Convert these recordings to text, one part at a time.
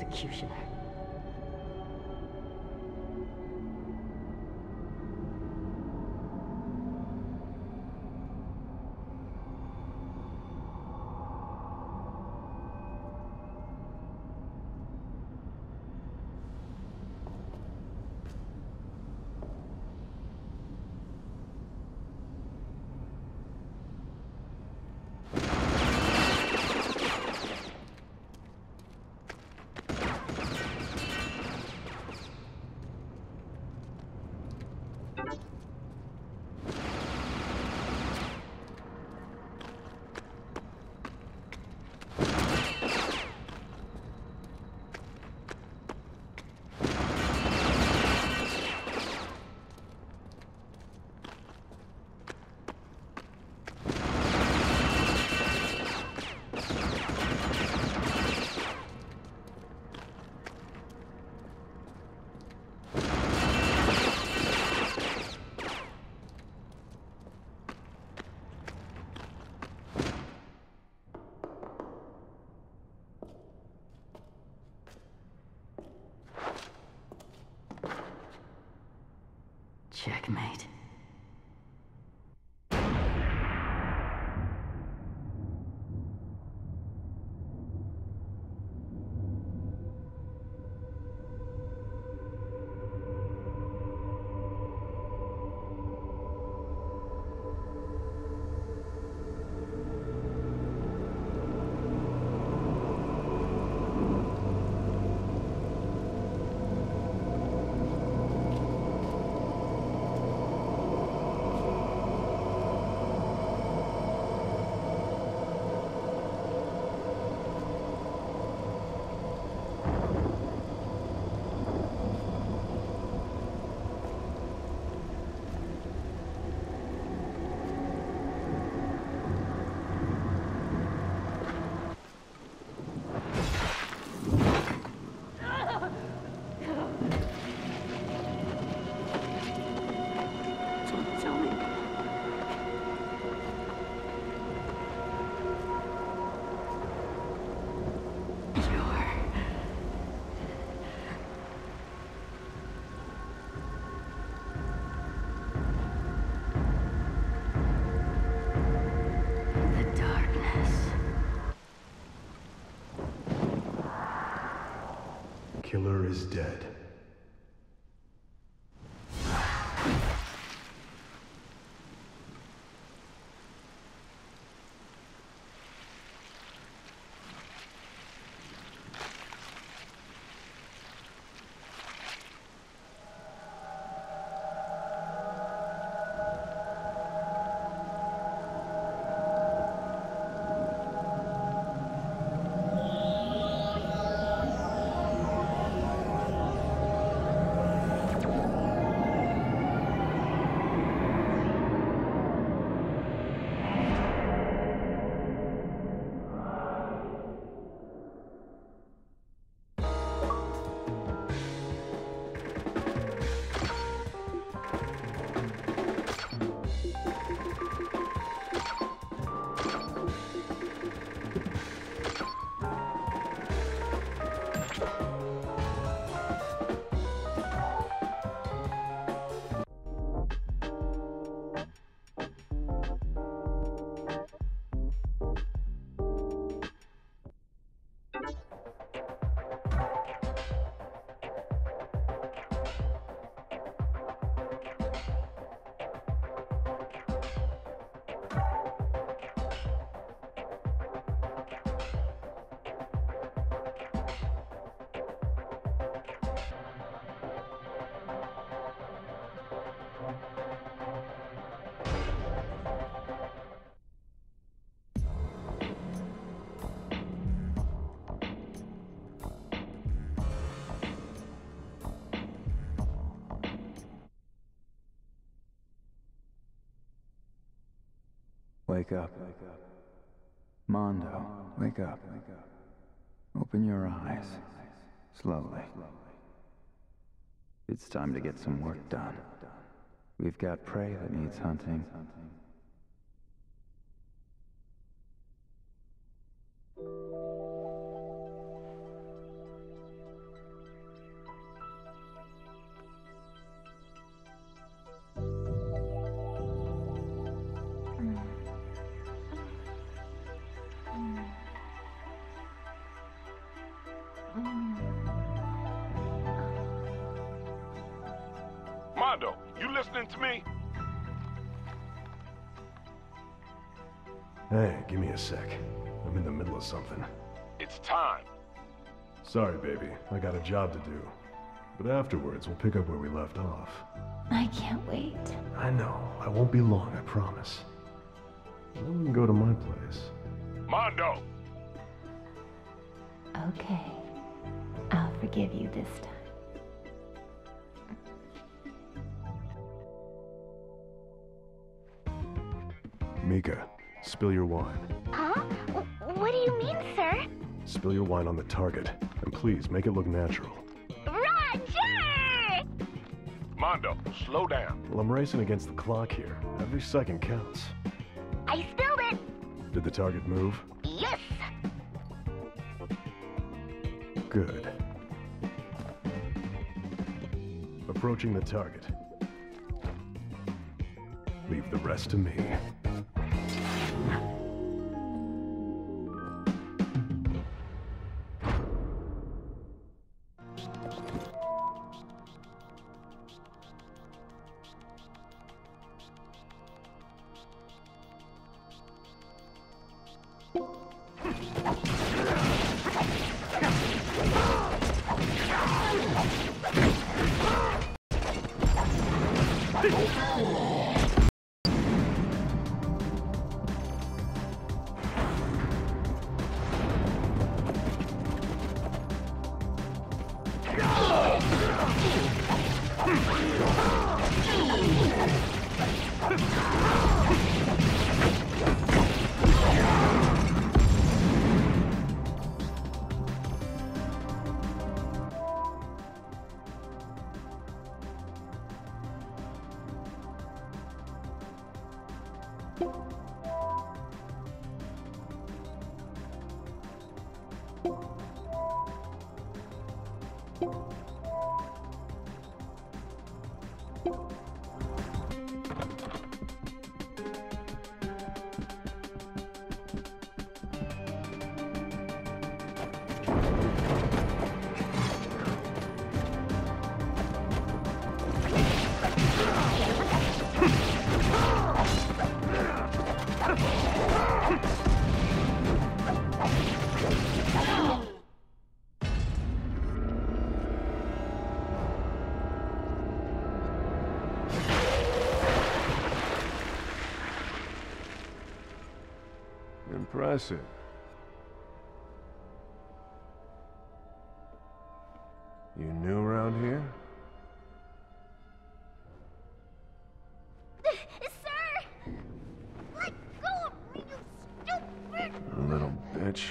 executioner. Checkmate. Killer is dead. Wake up. Mondo, wake up. Open your eyes. Slowly. It's time to get some work done. We've got prey that needs hunting. Rondo, you listening to me? Hey, give me a sec. I'm in the middle of something. It's time. Sorry, baby. I got a job to do. But afterwards, we'll pick up where we left off. I can't wait. I know. I won't be long, I promise. Then we can go to my place. Mondo! Okay. I'll forgive you this time. Mika, spill your wine. Huh? What do you mean, sir? Spill your wine on the target, and please make it look natural. Roger! Mondo, slow down. Well, I'm racing against the clock here. Every second counts. I spilled it! Did the target move? Yes! Good. Approaching the target. Leave the rest to me. Impressive. You new around here? Sir! Let go of me, you stupid! Little bitch.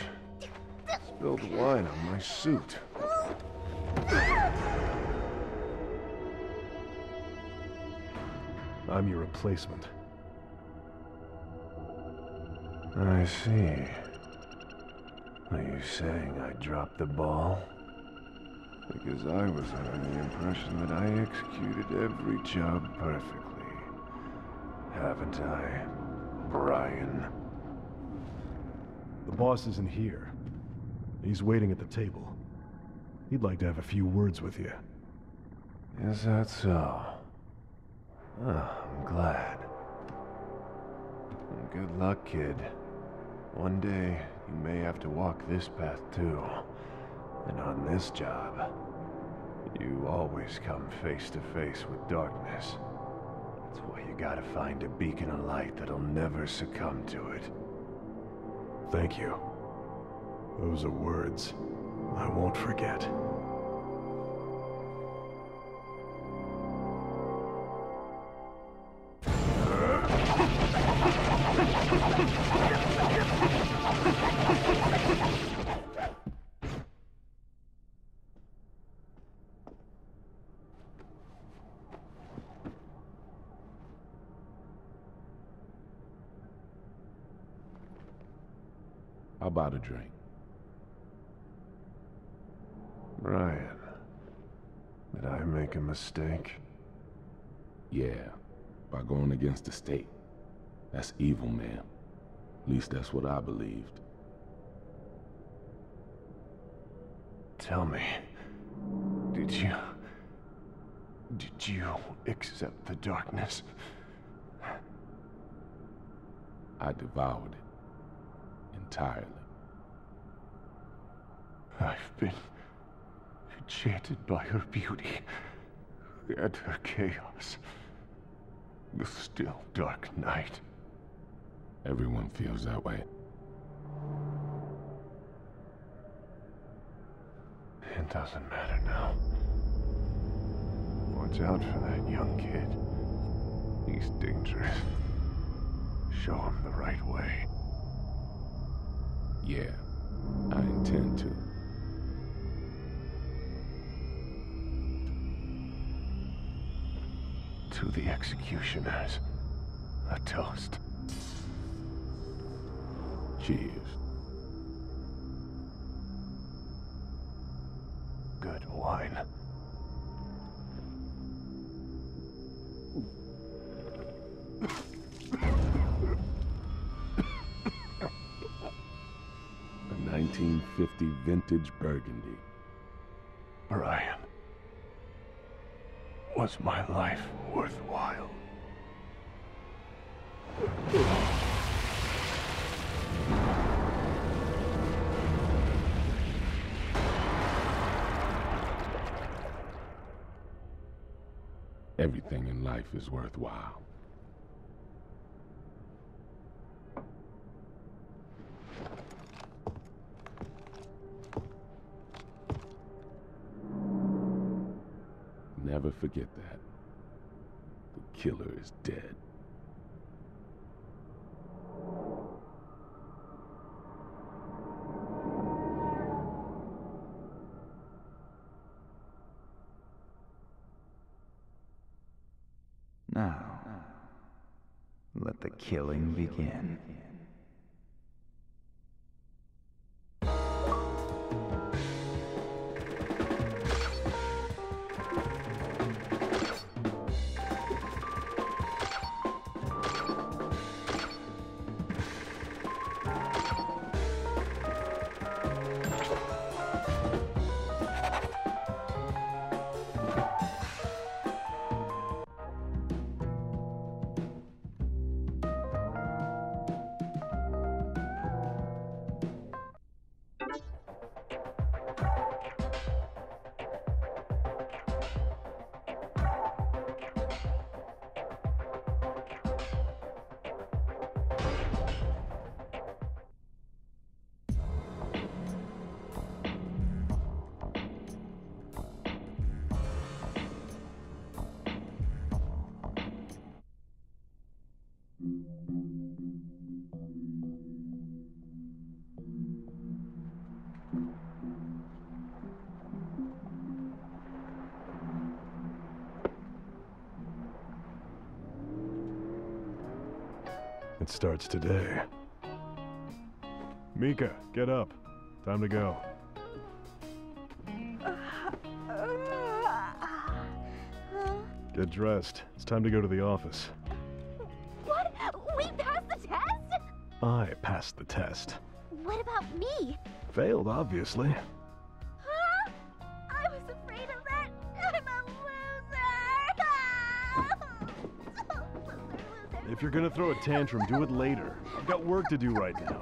Spilled wine on my suit. I'm your replacement. I see. Are you saying I dropped the ball? Because I was under the impression that I executed every job perfectly. Haven't I, Brian? The boss isn't here. He's waiting at the table. He'd like to have a few words with you. Is that so? Oh, I'm glad. Good luck, kid. One day, you may have to walk this path too. And on this job, you always come face to face with darkness. That's why you gotta find a beacon of light that'll never succumb to it. Thank you. Those are words I won't forget. How about a drink? Brian, did I make a mistake? Yeah, by going against the state. That's evil, man. At least that's what I believed. Tell me, did you... Did you accept the darkness? I devoured it entirely. I've been enchanted by her beauty and her chaos. The still dark night. Everyone feels that way. It doesn't matter now. Watch out for that young kid. He's dangerous. Show him the right way. Yeah, I intend to. To the executioners, a toast. Cheers. Good wine. A 1950 vintage Burgundy. Brian, was my life worthwhile? Everything in life is worthwhile. Never forget that. The killer is dead. Now, let the killing begin. It starts today. Mika, get up. Time to go. Get dressed. It's time to go to the office. What? We passed the test? I passed the test. What about me? Failed, obviously. Huh? I was afraid of that. I'm a loser. Loser. If you're gonna throw a tantrum, do it later. I've got work to do right now.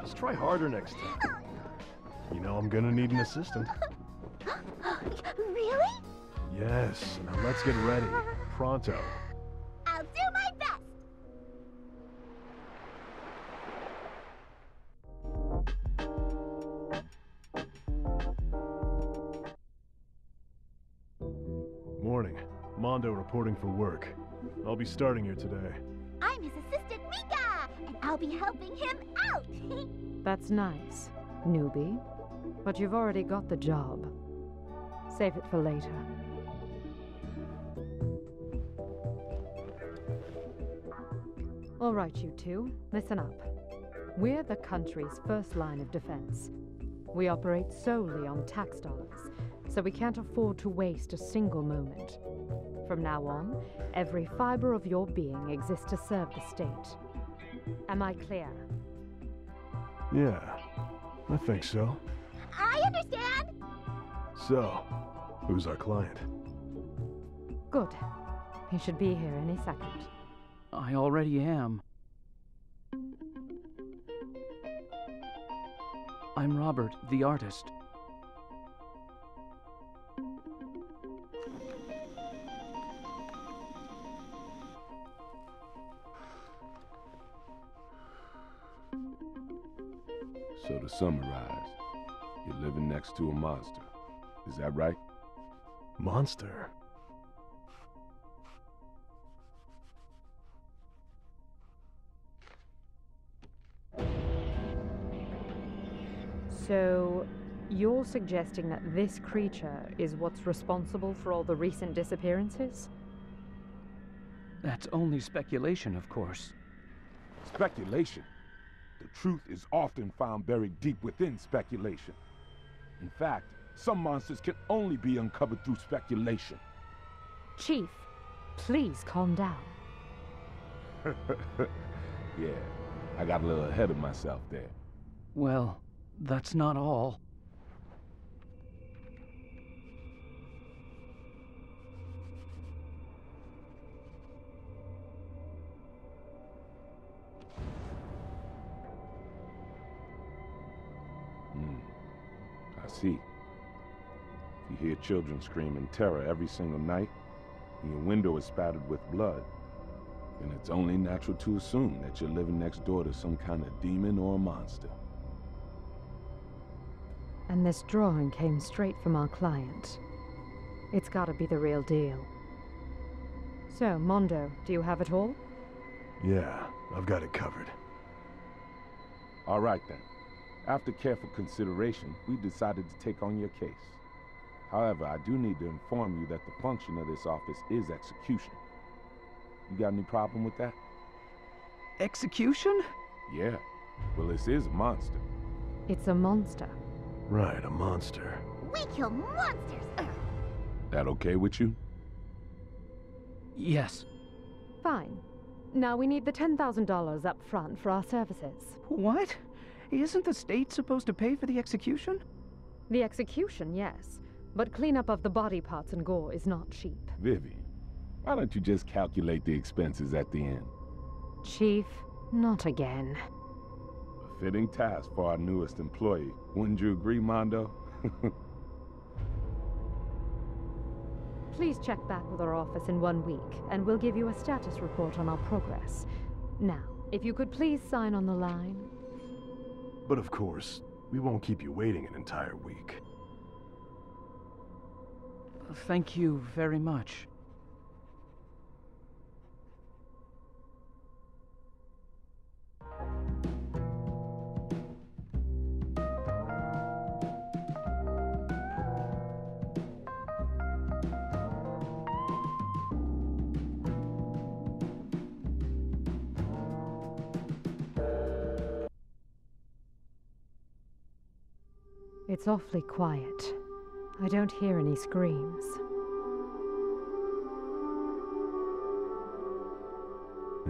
Just try harder next time. You know I'm gonna need an assistant. Really? Yes, now let's get ready. Pronto. I'll do my best! Morning. Mondo reporting for work. I'll be starting here today. I'm his assistant, Mika! And I'll be helping him out! That's nice, newbie. But you've already got the job. Save it for later. All right, you two, listen up. We're the country's first line of defense. We operate solely on tax dollars, so we can't afford to waste a single moment. From now on, every fiber of your being exists to serve the state. Am I clear? Yeah, I think so. I understand! So, who's our client? Good. He should be here any second. I already am. I'm Robert, the artist. So to summarize, you're living next to a monster. Is that right? Monster? So, you're suggesting that this creature is what's responsible for all the recent disappearances? That's only speculation, of course. Speculation? The truth is often found buried deep within speculation. In fact, some monsters can only be uncovered through speculation. Chief, please calm down. Yeah, I got a little ahead of myself there. Well... that's not all. I see. You hear children scream in terror every single night, and your window is spattered with blood. And it's only natural to assume that you're living next door to some kind of demon or a monster. And this drawing came straight from our client. It's gotta be the real deal. So, Mondo, do you have it all? Yeah, I've got it covered. All right then. After careful consideration, we decided to take on your case. However, I do need to inform you that the function of this office is execution. You got any problem with that? Execution? Yeah. Well, this is a monster. It's a monster. Right, a monster. We kill monsters! That okay with you? Yes. Fine. Now we need the $10,000 up front for our services. What? Isn't the state supposed to pay for the execution? The execution, yes. But cleanup of the body parts and gore is not cheap. Vivian, why don't you just calculate the expenses at the end? Chief, not again. Fitting task for our newest employee. Wouldn't you agree, Mondo? Please check back with our office in 1 week, and we'll give you a status report on our progress. Now, if you could please sign on the line. But of course, we won't keep you waiting an entire week. Thank you very much. It's awfully quiet. I don't hear any screams.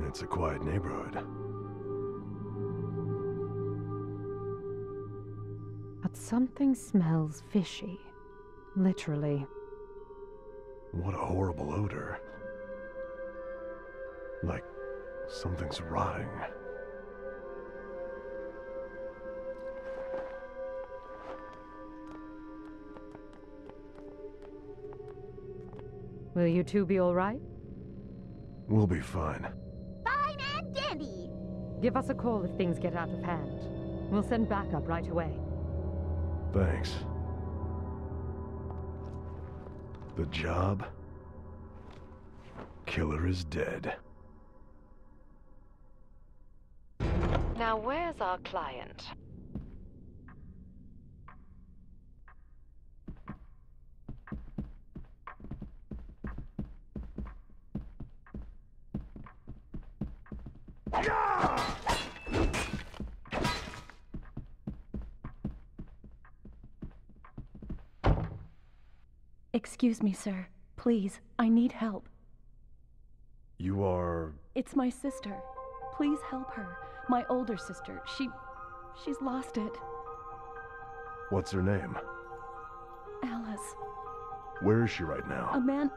It's a quiet neighborhood. But something smells fishy. Literally. What a horrible odor. Like something's rotting. Will you two be all right? We'll be fine. Fine and dandy! Give us a call if things get out of hand. We'll send backup right away. Thanks. The job? Killer is dead. Now where's our client? Excuse me, sir. Please, I need help. You are... It's my sister. Please help her. My older sister. She's lost it. What's her name? Alice. Where is she right now? A man...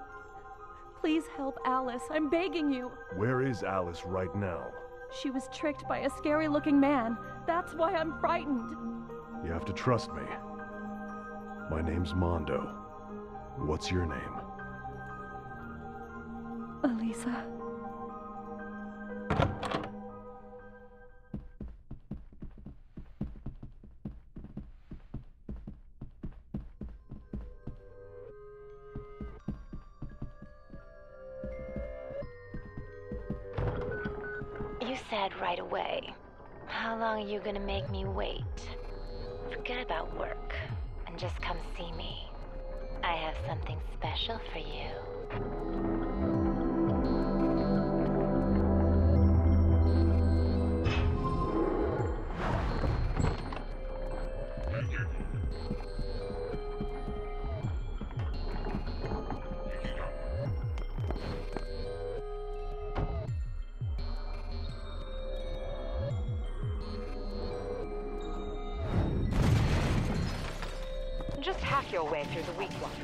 Please help Alice. I'm begging you. Where is Alice right now? She was tricked by a scary-looking man. That's why I'm frightened. You have to trust me. My name's Mondo. What's your name? Elisa. You said right away. How long are you gonna make me wait? Forget about work and just come see me. I have something special for you. Just hack your way through the weak ones.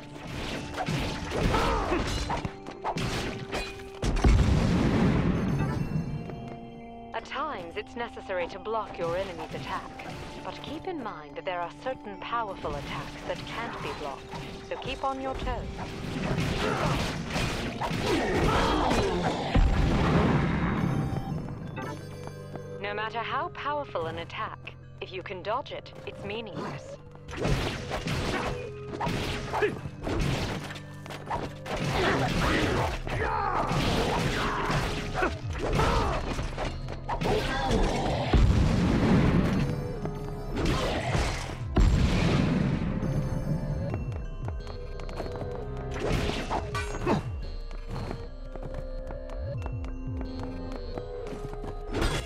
At times, it's necessary to block your enemy's attack. But keep in mind that there are certain powerful attacks that can't be blocked. So keep on your toes. No matter how powerful an attack, if you can dodge it, it's meaningless.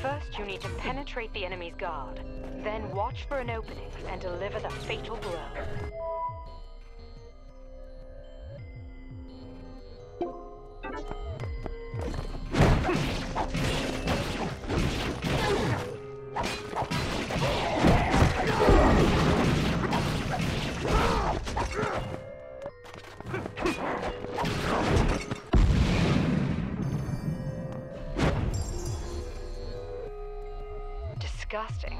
First, you need to penetrate the enemy's guard. Then watch for an opening and deliver the fatal blow. Disgusting.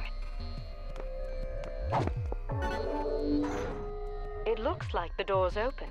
It looks like the door's opened.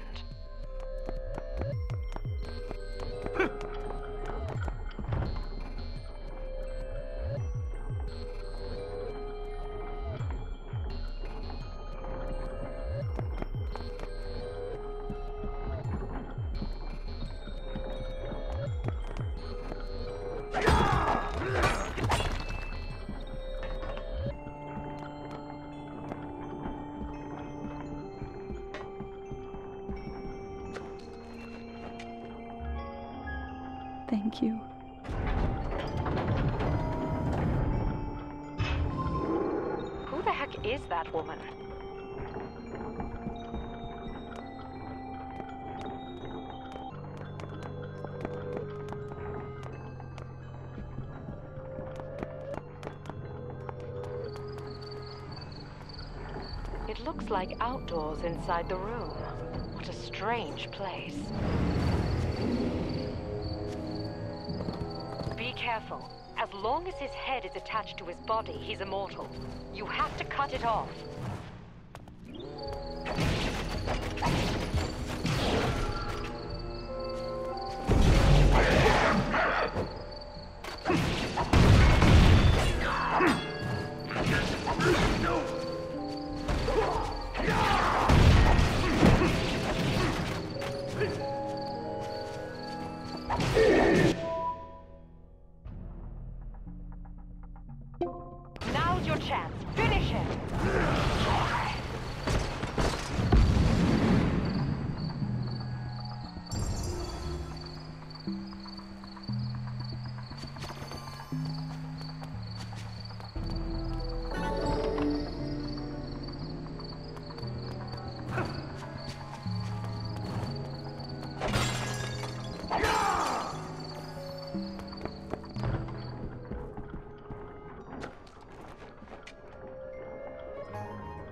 Thank you. Who the heck is that woman? It looks like outdoors inside the room. What a strange place. Careful. As long as his head is attached to his body, he's immortal. You have to cut it off. Now's your chance. Finish him!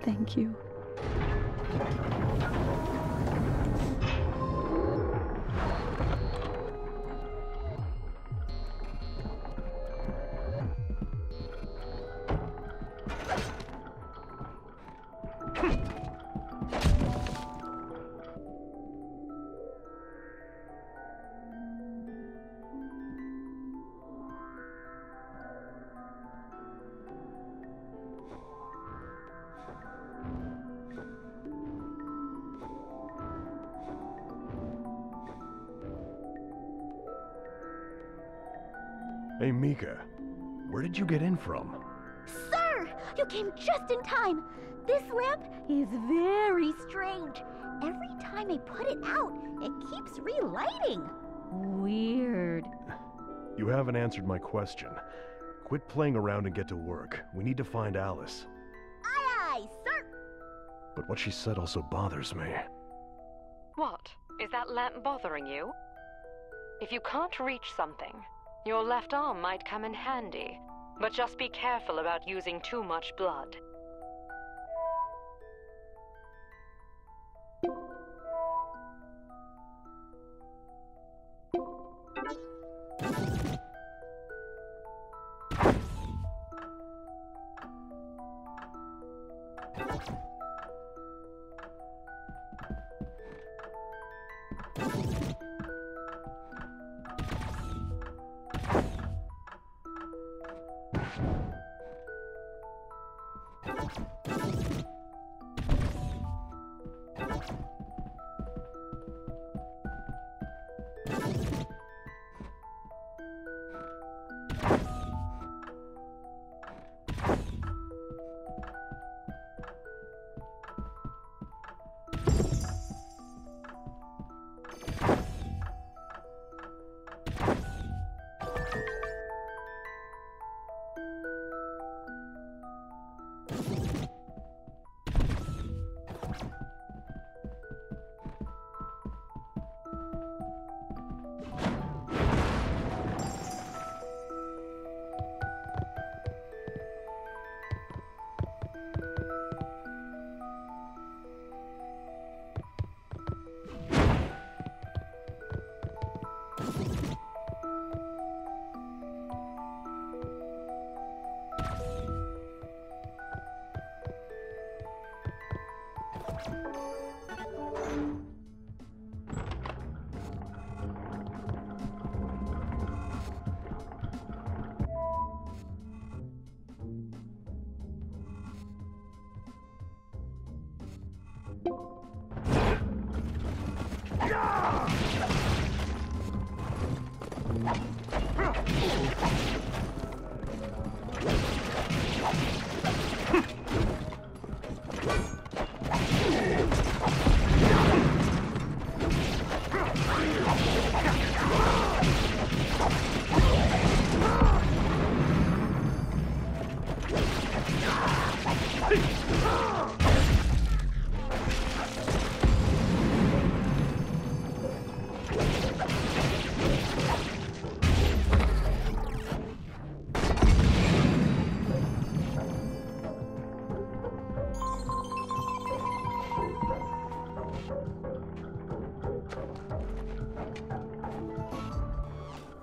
Thank you. Hey, Mika, where did you get in from? Sir, you came just in time. This lamp is very strange. Every time I put it out, it keeps relighting. Weird. You haven't answered my question. Quit playing around and get to work. We need to find Alice. Aye, aye, sir. But what she said also bothers me. What? Is that lamp bothering you? If you can't reach something, your left arm might come in handy. But just be careful about using too much blood.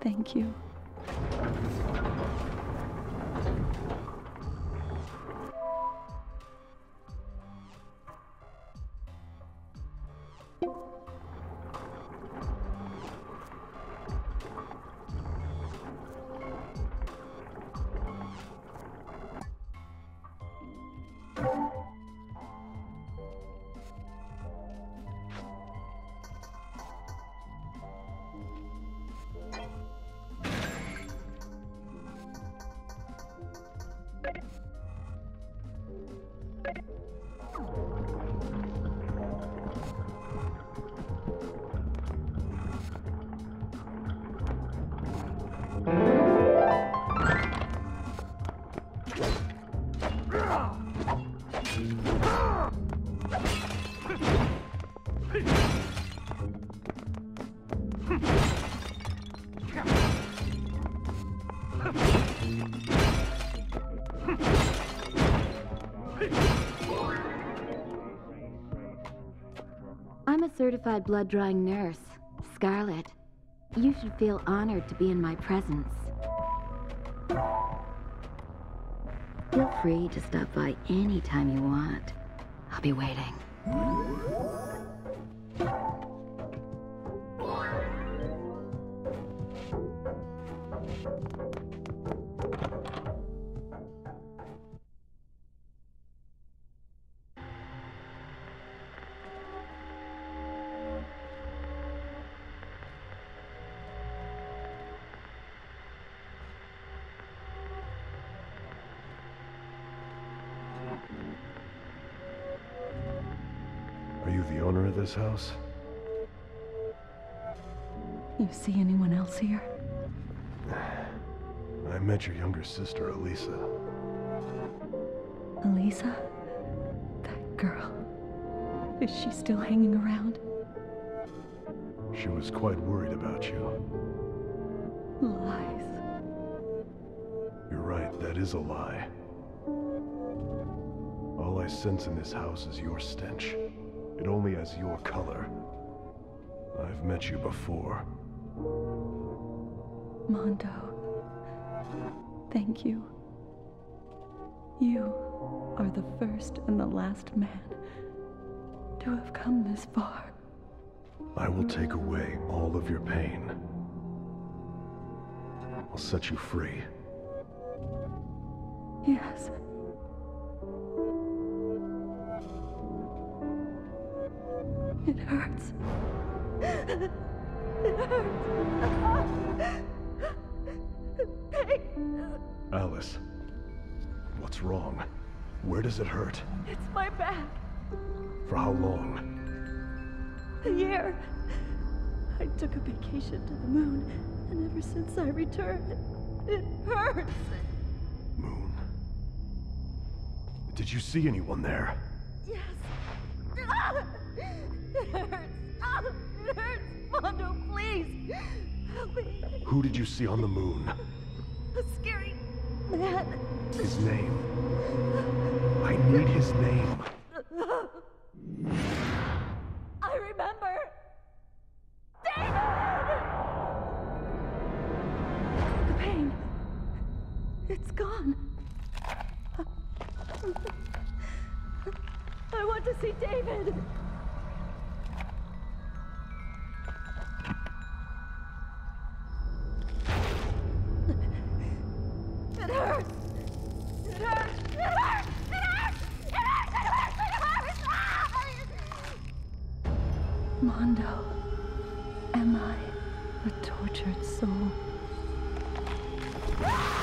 Thank you. Certified blood-drawing nurse, Scarlet. You should feel honored to be in my presence. Feel free to stop by anytime you want. I'll be waiting. you the owner of this house? You see anyone else here? I met your younger sister, Elisa. Elisa? That girl. Is she still hanging around? She was quite worried about you. Lies. You're right, that is a lie. All I sense in this house is your stench. It only has your color. I've met you before. Mondo, thank you. You are the first and the last man to have come this far. I will take away all of your pain. I'll set you free. Yes. It hurts. It hurts. Alice, what's wrong? Where does it hurt? It's my back. For how long? A year. I took a vacation to the moon, and ever since I returned, it hurts. Moon? Did you see anyone there? Yes. It hurts. It hurts. Mondo, please. Help me. Who did you see on the moon? A scary man. His name. I need his name. I remember. David! The pain. It's gone. I want to see David. It hurts. It hurts. It hurts. It hurts. It hurts. It hurts. It hurts. Ah! Mondo, am I a tortured soul? Ah!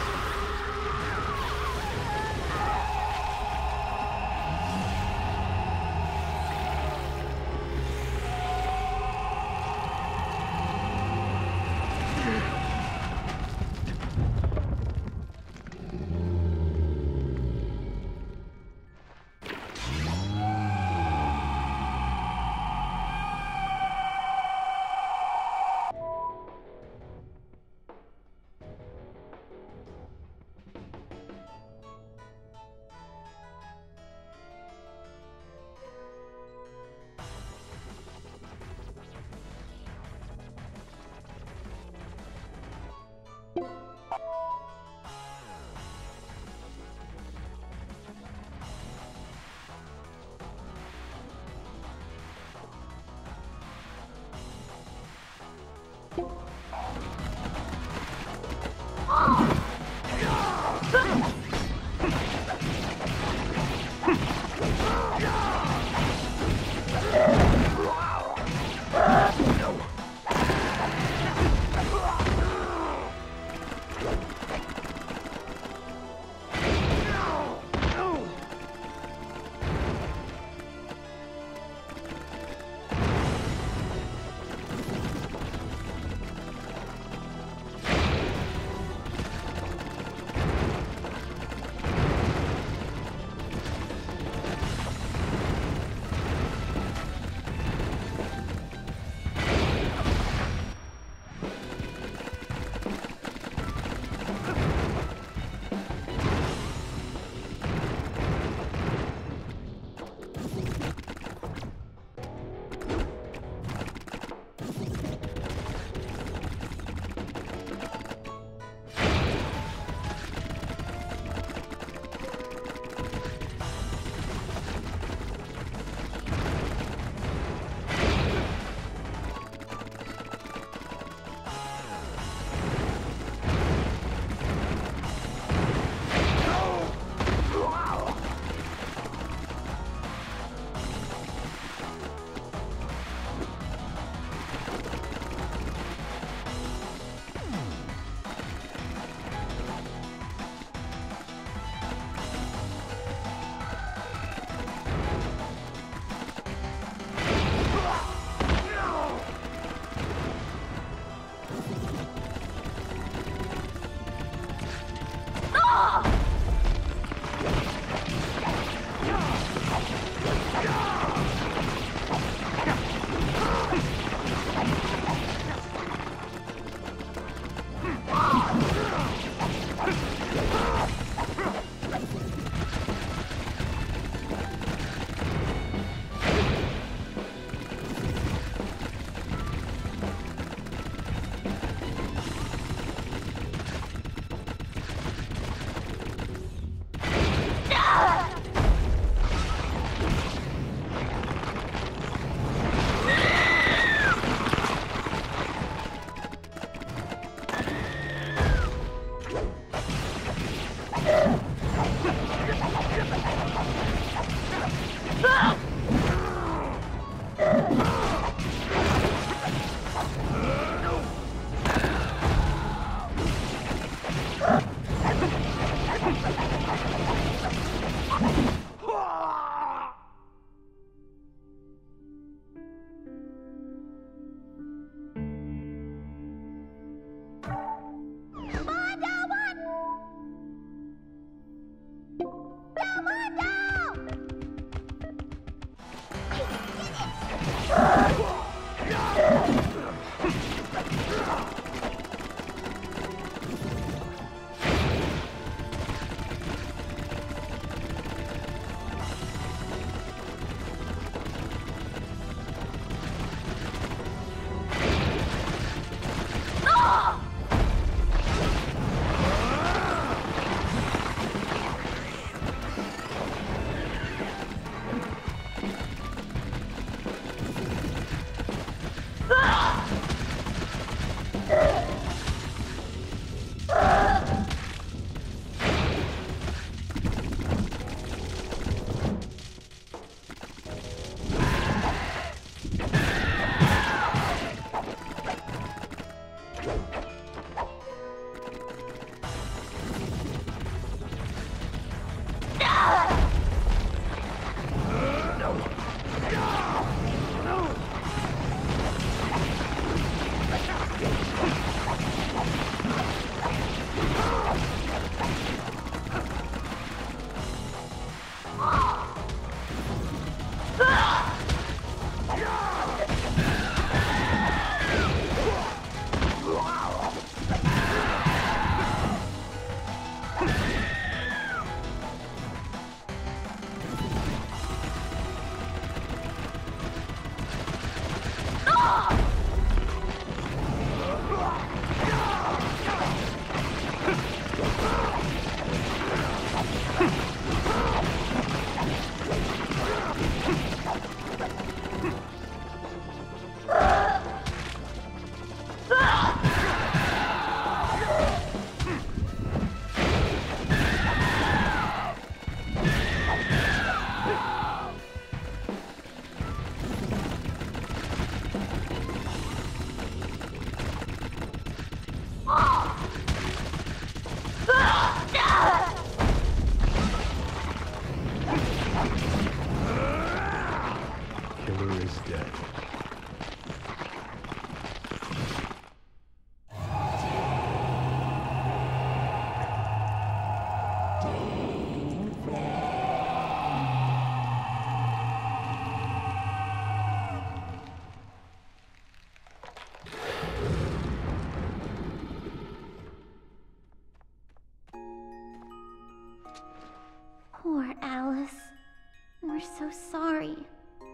so sorry.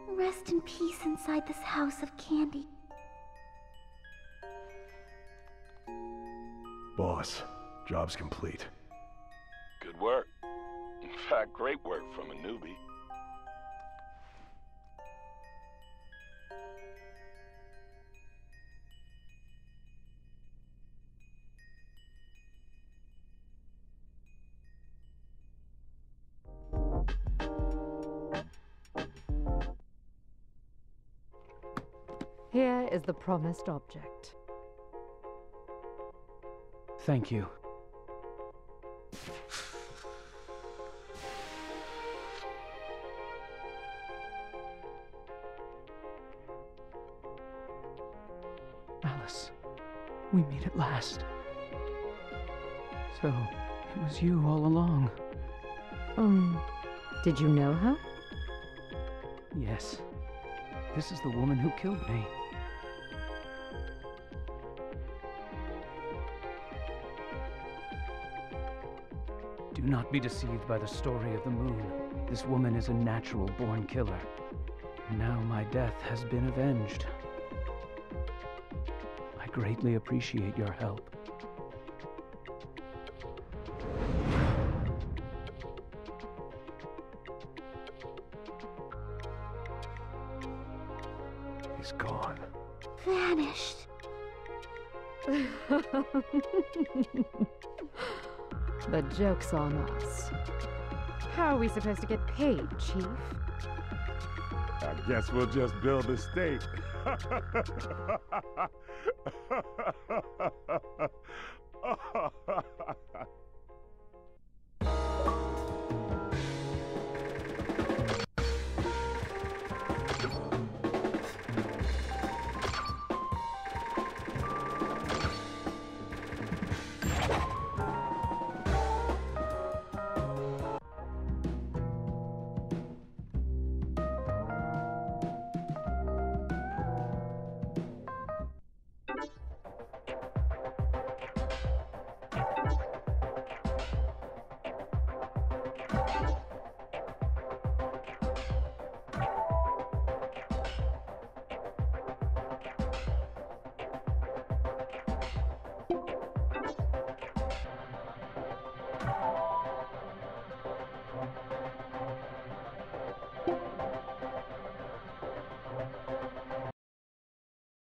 Rest in peace inside this house of candy. Boss, job's complete. Good work. In fact, great work from a newbie. Here is the promised object. Thank you. Alice, we meet at last. So, it was you all along. Did you know her? Yes. This is the woman who killed me. Do not be deceived by the story of the moon. This woman is a natural-born killer. Now my death has been avenged. I greatly appreciate your help. He's gone. Vanished. The joke's on us. How are we supposed to get paid, Chief? I guess we'll just build a state.